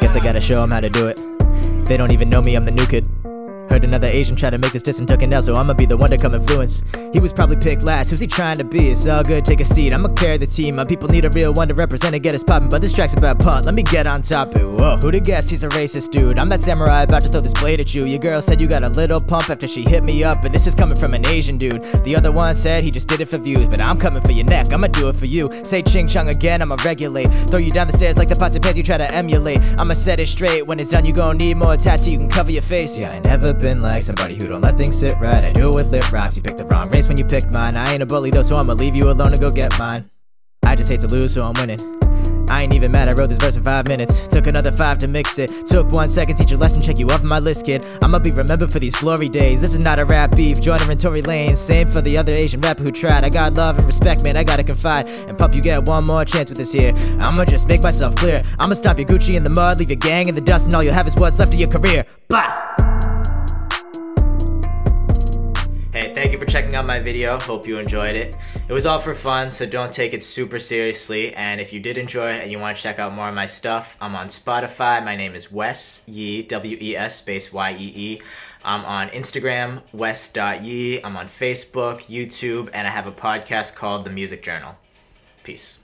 Guess I gotta show them how to do it. They don't even know me, I'm the new kid. Heard another Asian try to make this diss and tucking out, so I'ma be the one to come influence. He was probably picked last, who's he trying to be? It's all good, take a seat, I'ma carry the team. My people need a real one to represent and get us poppin'. But this track's about punt, let me get on top it. Whoa, who'da guessed he's a racist dude? I'm that samurai about to throw this blade at you. Your girl said you got a little pump after she hit me up, but this is coming from an Asian dude. The other one said he just did it for views, but I'm coming for your neck, I'ma do it for you. Say ching chong again, I'ma regulate. Throw you down the stairs like the pots and pans you try to emulate. I'ma set it straight, when it's done you gon' need more tats so you can cover your face. Yeah, I never been like somebody who don't let things sit right. I do it with lit rhymes. You picked the wrong race when you picked mine. I ain't a bully though, so I'ma leave you alone and go get mine. I just hate to lose, so I'm winning. I ain't even mad, I wrote this verse in 5 minutes. Took another 5 to mix it. Took 1 second, teach your lesson, check you off my list, kid. I'ma be remembered for these glory days. This is not a rap beef, Joyner and Tory Lanez. Same for the other Asian rapper who tried. I got love and respect, man, I gotta confide. And pup, you get one more chance with this here. I'ma just make myself clear. I'ma stomp your Gucci in the mud, leave your gang in the dust, and all you'll have is what's left of your career. Blah! Hey, thank you for checking out my video. Hope you enjoyed it. It was all for fun, so don't take it super seriously. And if you did enjoy it and you want to check out more of my stuff, I'm on Spotify. My name is Wes Yee, W-E-S space Y-E-E. I'm on Instagram, wes.yee. I'm on Facebook, YouTube, and I have a podcast called The Music Journal. Peace.